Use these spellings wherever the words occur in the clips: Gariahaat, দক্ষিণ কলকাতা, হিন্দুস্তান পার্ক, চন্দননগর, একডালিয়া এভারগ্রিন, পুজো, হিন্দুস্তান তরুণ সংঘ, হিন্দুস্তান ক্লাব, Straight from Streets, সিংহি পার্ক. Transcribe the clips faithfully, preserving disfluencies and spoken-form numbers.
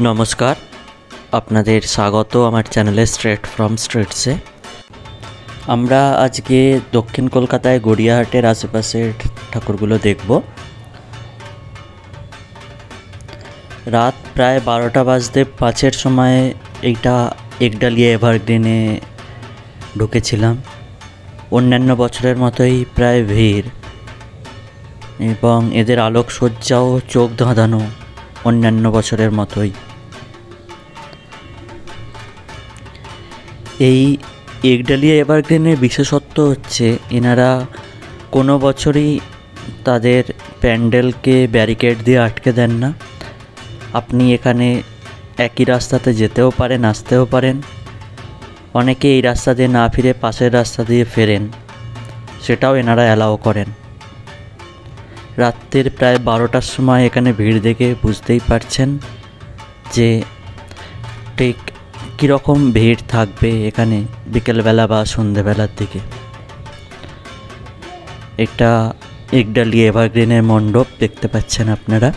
नमस्कार आपनादेर स्वागत आमार चैनले स्ट्रेट फ्रम स्ट्रीट्से। आमरा आज के दक्षिण कलकाताय गड़ियाहाटेर आशेपाशेर ठाकुरगुलो देखबो। रात प्राय बारोटा बाजते पाँचेर समय एटा एकडालिया एवरग्रीने ढुकेछिलाम। अन्यान्य बछरेर मतोई प्राय भीड़ एबं एदेर आलोकसज्जाओ चोख धाँधानो अन्यान्य बछरेर मतोई। এই একডালিয়া এভারগ্রিনের বিশেষত্ব হচ্ছে এনারা কোনো বছরই তাদের প্যান্ডেলকে ব্যারিকেড দিয়ে আটকে দেন না। আপনি এখানে একই রাস্তাতে যেতেও পারেন, আসতেও পারেন। অনেকে এই রাস্তা দিয়ে না ফিরে পাশের রাস্তা দিয়ে ফেরেন, সেটাও এনারা অ্যালাও করেন। রাত্রির প্রায় বারোটার সময় এখানে ভিড় দেখে বুঝতেই পারছেন যে ঠিক কীরকম ভিড় থাকবে এখানে বিকেলবেলা বা সন্ধ্যেবেলার দিকে। এটা একডালিয়া এভারগ্রিনের মণ্ডপ দেখতে পাচ্ছেন আপনারা।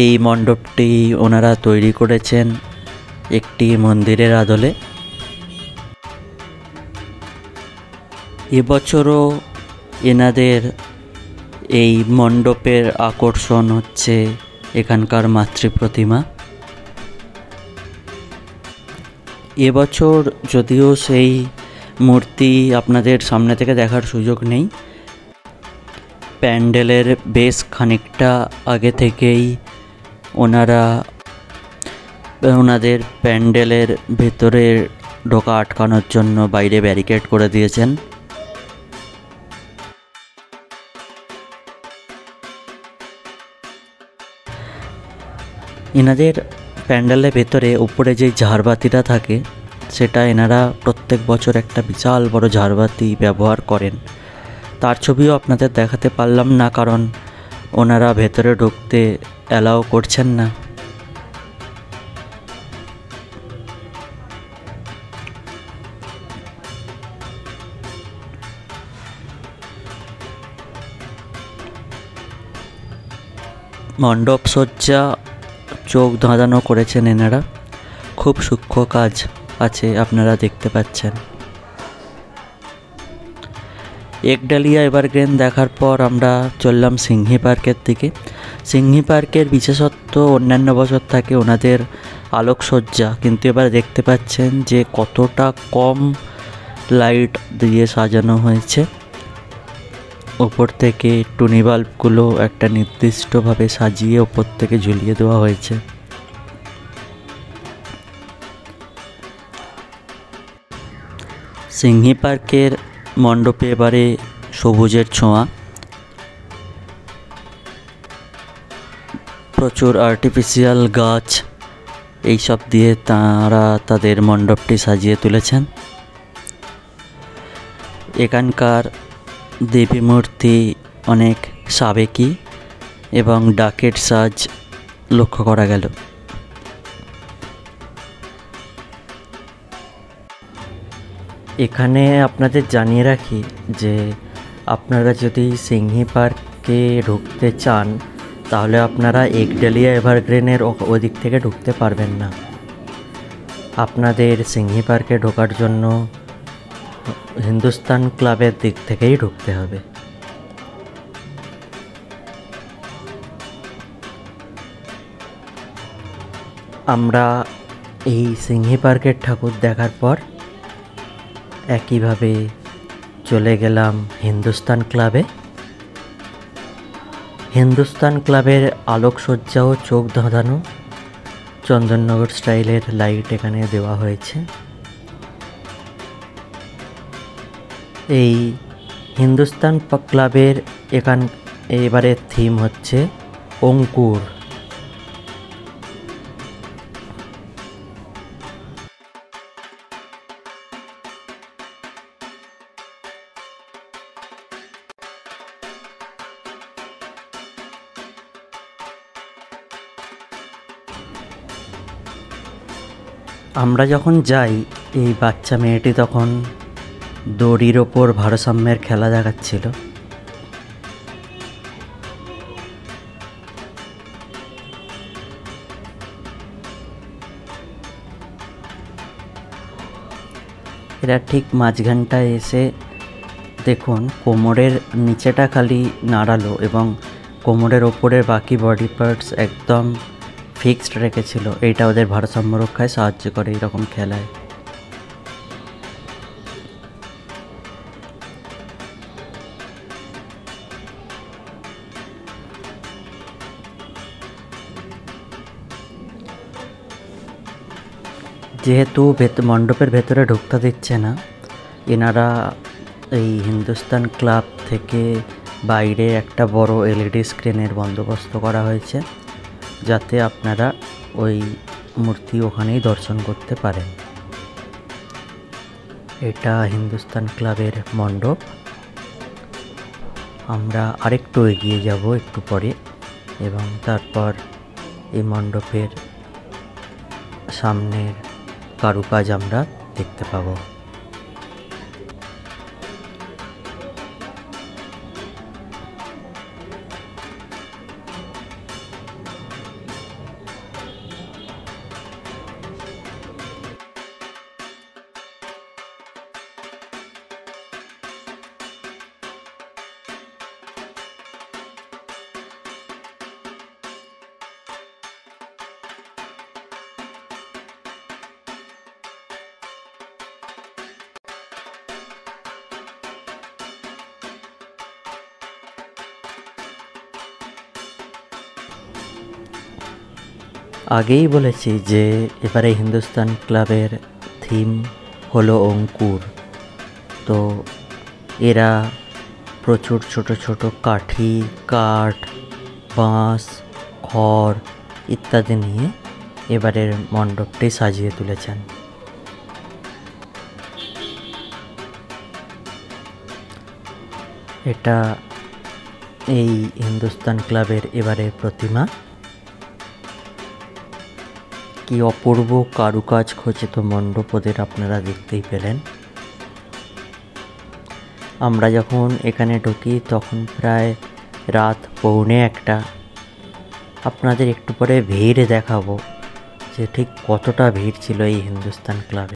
এই মণ্ডপটি ওনারা তৈরি করেছেন একটি মন্দিরের আদলে। এবছরও এনাদের এই মণ্ডপের আকর্ষণ হচ্ছে এখানকার মাতৃ প্রতিমা। এবছর যদিও সেই মূর্তি আপনাদের সামনে থেকে দেখার সুযোগ নেই, প্যান্ডেলের বেশ খানিকটা আগে থেকেই ওনারা ওনাদের প্যান্ডেলের ভেতরে ঢোকা আটকানোর জন্য বাইরে ব্যারিকেড করে দিয়েছেন। এনাদের প্যান্ডেলের ভেতরে উপরে যে ঝাড়বাতিটা থাকে সেটা এনারা প্রত্যেক বছর একটা বিশাল বড় ঝাড়বাতি ব্যবহার করেন। তার ছবিও আপনাদের দেখাতে পারলাম না, কারণ ওনারা ভেতরে ঢুকতে অ্যালাও করছেন না। মণ্ডপ সজ্জা চোখ ধাঁধানো করেছেন এনারা, খুব সূক্ষ্ম কাজ আছে আপনারা দেখতে পাচ্ছেন। একডালিয়া এভারগ্রিন দেখার পর আমরা চললাম সিংহি পার্কের দিকে। সিংহি পার্কের বিশেষত্ব অন্যান্য বছর থাকে ওনাদের আলোকসজ্জা, কিন্তু এবার দেখতে পাচ্ছেন যে কতটা কম লাইট দিয়ে সাজানো হয়েছে। ওপর থেকে টুনি বাল্বগুলো একটা নির্দিষ্টভাবে সাজিয়ে ওপর থেকে ঝুলিয়ে দেওয়া হয়েছে। সিংহি পার্কের মণ্ডপে এবারে সবুজের ছোঁয়া, প্রচুর আর্টিফিশিয়াল গাছ এইসব দিয়ে তারা তাদের মণ্ডপটি সাজিয়ে তুলেছেন। এখানকার দেবী মূর্তি অনেক সাবেকি এবং ডাকের সাজ লক্ষ্য করা গেল। এখানে আপনাদের জানিয়ে রাখি যে আপনারা যদি সিংহি পার্কে ঢুকতে চান তাহলে আপনারা একডালিয়া এভারগ্রিনের ওদিক থেকে ঢুকতে পারবেন না। আপনাদের সিংহি পার্কে ঢোকার জন্য হিন্দুস্তান ক্লাবের দিক থেকেই ঢুকতে হবে। আমরা এই সিংহি পার্কের ঠাকুর দেখার পর একইভাবে চলে গেলাম হিন্দুস্তান ক্লাবে। হিন্দুস্তান ক্লাবের আলোকসজ্জাও চোখ ধাঁধানো, চন্দননগর স্টাইলের লাইট এখানে দেওয়া হয়েছে। এই হিন্দুস্তান ক্লাবের এখান এবারে থিম হচ্ছে অঙ্কুর। আমরা যখন যাই এই বাচ্চা মেয়েটি তখন দড়ির ওপর ভারসাম্যের খেলা দেখাচ্ছিল। এরা ঠিক মাঝখানটায় এসে দেখুন কোমরের নিচেটা খালি নাড়ালো এবং কোমরের ওপরের বাকি বডি পার্টস একদম ফিক্সড রেখেছিল। এইটা ওদের ভারসাম্য রক্ষায় সাহায্য করে এইরকম খেলায়। যেহেতু মণ্ডপের ভেতরে ঢুকতে দিচ্ছে না, এনারা এই হিন্দুস্তান ক্লাব থেকে বাইরে একটা বড় এলইডি স্ক্রিনের বন্দোবস্ত করা হয়েছে যাতে আপনারা ওই মূর্তি ওখানেই দর্শন করতে পারেন। এটা হিন্দুস্তান ক্লাবের মণ্ডপ। আমরা আরেকটু এগিয়ে যাব একটু পরে এবং তারপর এই মণ্ডপের সামনের কারুকাজ আমরা দেখতে পাবো। আগেই বলেছি যে এবারে হিন্দুস্তান ক্লাবের থিম হলো অঙ্কুর। তো এরা প্রচুর ছোট ছোট কাঠি, কাঠ, বাঁশ, খড় ইত্যাদি নিয়ে এবারের মণ্ডপটি সাজিয়ে তুলেছেন। এটা এই হিন্দুস্তান ক্লাবের এবারের প্রতিমা। কি অপূর্ব কারুকাজ খচিত মণ্ডপদের আপনারা দেখতেই পেলেন। আমরা যখন এখানে ঢুকি তখন প্রায় রাত পৌনে একটা। আপনাদের একটু পরে ভিড় দেখাবো যে ঠিক কতটা ভিড় ছিল এই হিন্দুস্তান ক্লাবে।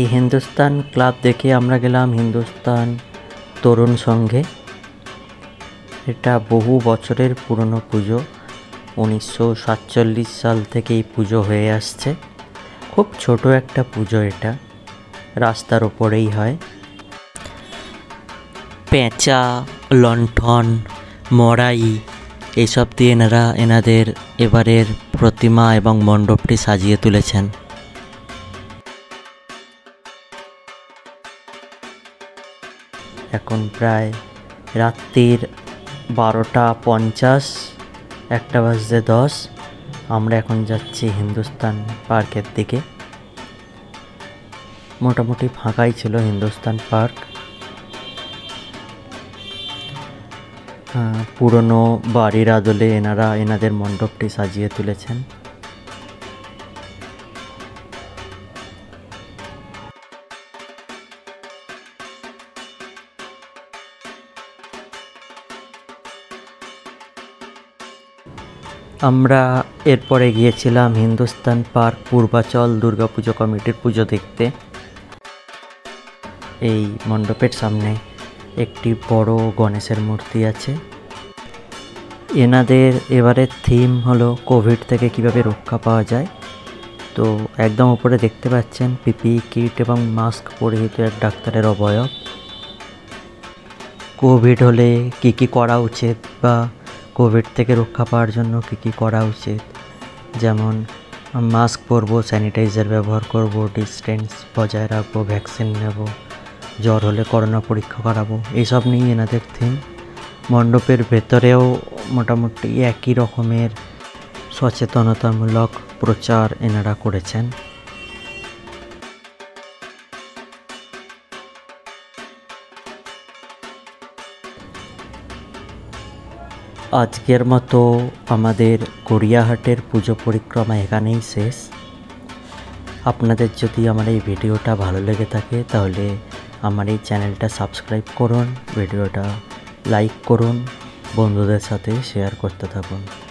এই হিন্দুস্তান ক্লাব দেখে আমরা গেলাম হিন্দুস্তান তরুণ সংঘে। এটা বহু বছরের পুরনো পুজো, উনিশশো সাতচল্লিশ সাল থেকে এই পুজো হয়ে আসছে। খুব ছোট একটা পুজো, এটা রাস্তার ওপরেই হয়। পেঁচা, লণ্ঠন, মড়াই এইসব দিয়ে এনারা এনাদের এবারের প্রতিমা এবং মণ্ডপটি সাজিয়ে তুলেছেন। এখন প্রায় রাত্রির বারোটা পঞ্চাশ, একটা বাজে দশ। আমরা এখন যাচ্ছি হিন্দুস্তান পার্কের দিকে। মোটামুটি ফাঁকাই ছিল হিন্দুস্তান পার্ক। পুরনো বাড়ির আদলে এনারা এনাদের মণ্ডপটি সাজিয়ে তুলেছেন। আমরা এরপরে গিয়েছিলাম হিন্দুস্তান পার্ক পূর্বাচল দুর্গাপুজো কমিটির পুজো দেখতে। এই মণ্ডপের সামনে একটি বড় গণেশের মূর্তি আছে। এনাদের এবারের থিম হলো কোভিড থেকে কিভাবে রক্ষা পাওয়া যায়। তো একদম উপরে দেখতে পাচ্ছেন পিপি কিট এবং মাস্ক পরিহিত এক ডাক্তারের অবয়ব। কোভিড হলে কি কি করা উচিত বা কোভিড থেকে রক্ষা পাওয়ার জন্য কী কী করা উচিত, যেমন মাস্ক পরবো, স্যানিটাইজার ব্যবহার করব, ডিস্টেন্স বজায় রাখবো, ভ্যাকসিন নেব, জ্বর হলে করোনা পরীক্ষা করাবো, এইসব নিয়ে এনাদের থিম। মণ্ডপের ভেতরেও মোটামুটি একই রকমের সচেতনতামূলক প্রচার এনারা করেছেন। आजकेर मतो आमादेर गड़ियाहाटेर पुजो परिक्रमा एखानेई शेष। आपनादेर जदि आमार एई भिडियोटा भालो लेगे थाके ताहले आमार एई चैनलटा सबस्क्राइब करुन, भिडियोटा लाइक करुन, बंधुदेर साथे शेयर करते थाकुन।